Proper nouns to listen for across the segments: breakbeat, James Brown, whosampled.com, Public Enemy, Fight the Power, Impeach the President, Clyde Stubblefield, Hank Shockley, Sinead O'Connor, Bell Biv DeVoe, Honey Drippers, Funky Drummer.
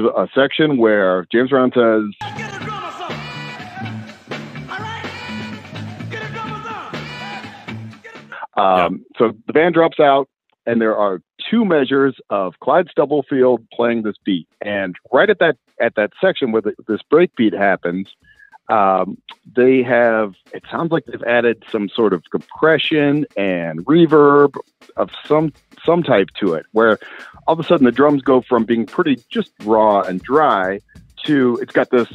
there's a section where James Brown says, "Get a drummer song. All right? Get a drummer song. Get a drummer." So the band drops out, and there are two measures of Clyde Stubblefield playing this beat. And right at that section where this break beat happens, they have, it sounds like they've added some sort of compression and reverb of some type to it, where all of a sudden the drums go from being pretty just raw and dry to, it's got this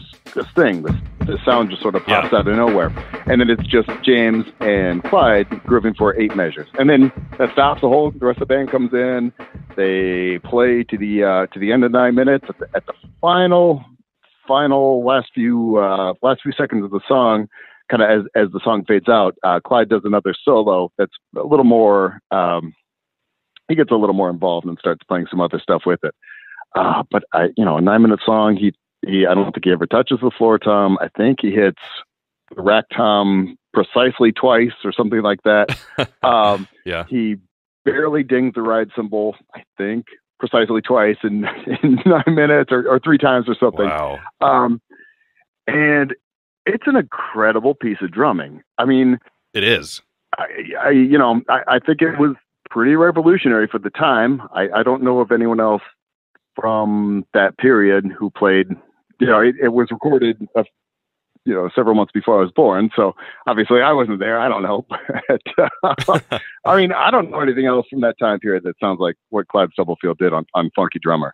sound just sort of pops out of nowhere. And then it's just James and Clyde grooving for 8 measures. And then that stops the rest of the band comes in, they play to the end of 9 minutes at the final last few seconds of the song, kind of as the song fades out, Clyde does another solo that's a little more, he gets a little more involved and starts playing some other stuff with it. But a 9-minute song, he I don't think he ever touches the floor tom. I think he hits the rack tom precisely twice or something like that. He barely dings the ride cymbal, I think, precisely twice in 9 minutes or 3 times or something. Wow. And it's an incredible piece of drumming. I mean, it is, I think it was pretty revolutionary for the time. I don't know of anyone else from that period who played, it was recorded, several months before I was born. So obviously I wasn't there. I don't know. But, I mean, I don't know anything else from that time period that sounds like what Clyde Stubblefield did on Funky Drummer.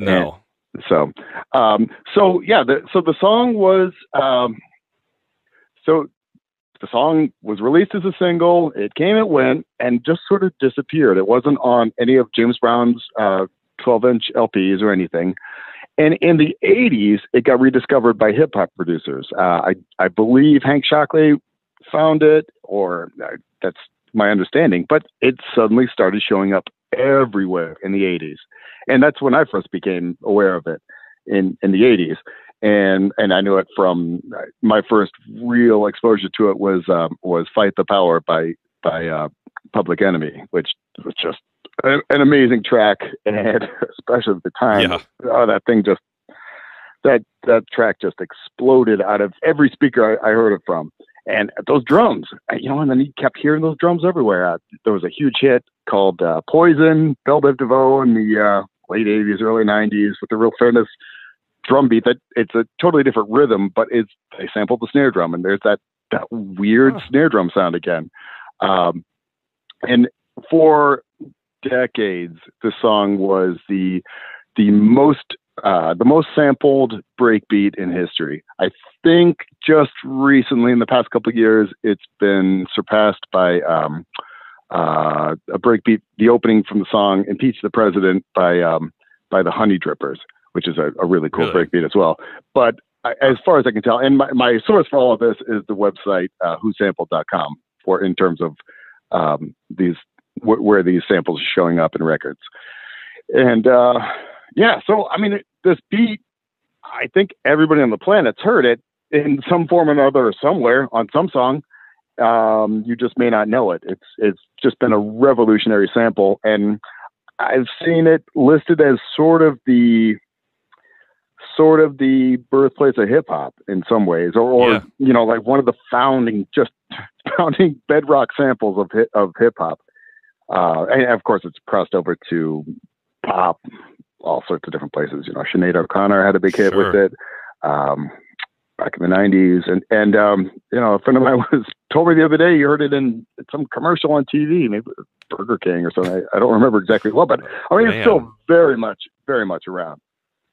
No. And the song was released as a single. It came, it went, and just sort of disappeared. It wasn't on any of James Brown's 12-inch LPs or anything. And in the 80s, it got rediscovered by hip-hop producers. I believe Hank Shockley found it, or that's my understanding, but it suddenly started showing up everywhere in the 80s. And that's when I first became aware of it, in the 80s. And I knew it from, my first real exposure to it was Fight the Power by Public Enemy, which was just an amazing track, and especially at the time, that track just exploded out of every speaker I heard it from. And those drums, and then you kept hearing those drums everywhere. There was a huge hit called Poison, Bell Biv DeVoe in the late 80s, early 90s, with the real famous drum beat that it's a totally different rhythm, but they sampled the snare drum, and there's that weird snare drum sound again. And for decades, the song was the most sampled breakbeat in history. I think just recently, in the past couple of years, it's been surpassed by a breakbeat, the opening from the song "Impeach the President" by the Honey Drippers, which is a really cool breakbeat as well. But as far as I can tell, and my source for all of this is the website whosampled.com, for in terms of these, where these samples are showing up in records. And so I mean, this beat, I think everybody on the planet's heard it in some form or another, or somewhere on some song. You just may not know it. It's just been a revolutionary sample, and I've seen it listed as sort of the birthplace of hip hop in some ways, or like one of the founding bedrock samples of hip hop. And of course, it's crossed over to pop, all sorts of different places. Sinead O'Connor had a big hit with it back in the 90s. And a friend of mine told me the other day, you heard it in some commercial on TV, maybe Burger King or something. I don't remember exactly what, but I mean, it's still very much, very much around.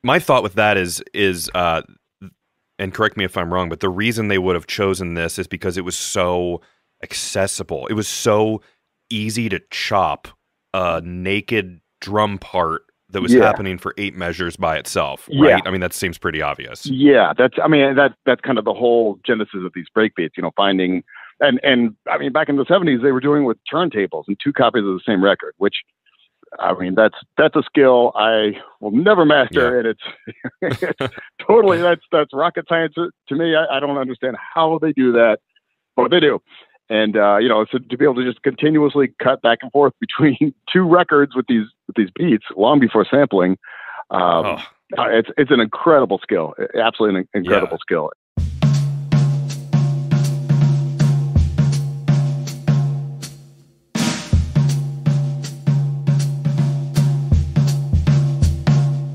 My thought with that is, and correct me if I'm wrong, but the reason they would have chosen this is because it was so accessible. It was so easy to chop a naked drum part that was happening for 8 measures by itself, right? I mean, that seems pretty obvious. Yeah, that's kind of the whole genesis of these breakbeats, finding, and I mean, back in the 70s, they were doing it with turntables and 2 copies of the same record, which, I mean, that's a skill I will never master, and it's totally, that's rocket science to me. I don't understand how they do that, but they do. And, so to be able to just continuously cut back and forth between 2 records with these beats long before sampling, It's an incredible skill, absolutely an incredible skill.